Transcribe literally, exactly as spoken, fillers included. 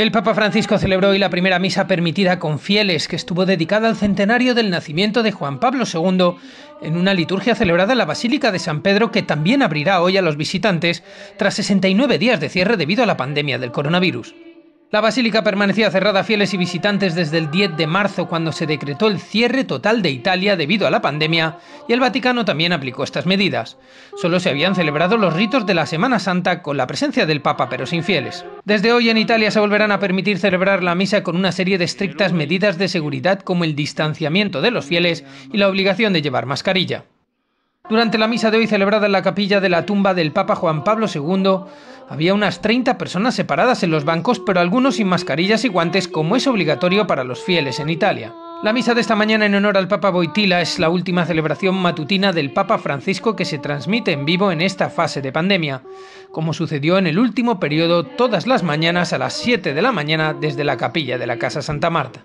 El Papa Francisco celebró hoy la primera misa permitida con fieles, que estuvo dedicada al centenario del nacimiento de Juan Pablo segundo, en una liturgia celebrada en la Basílica de San Pedro, que también abrirá hoy a los visitantes tras sesenta y nueve días de cierre debido a la pandemia del coronavirus. La basílica permanecía cerrada a fieles y visitantes desde el diez de marzo, cuando se decretó el cierre total de Italia debido a la pandemia, y el Vaticano también aplicó estas medidas. Solo se habían celebrado los ritos de la Semana Santa con la presencia del Papa, pero sin fieles. Desde hoy en Italia se volverán a permitir celebrar la misa con una serie de estrictas medidas de seguridad, como el distanciamiento de los fieles y la obligación de llevar mascarilla. Durante la misa de hoy celebrada en la capilla de la tumba del Papa Juan Pablo segundo, había unas treinta personas separadas en los bancos, pero algunos sin mascarillas y guantes, como es obligatorio para los fieles en Italia. La misa de esta mañana en honor al Papa Wojtyla es la última celebración matutina del Papa Francisco que se transmite en vivo en esta fase de pandemia, como sucedió en el último periodo todas las mañanas a las siete de la mañana desde la capilla de la Casa Santa Marta.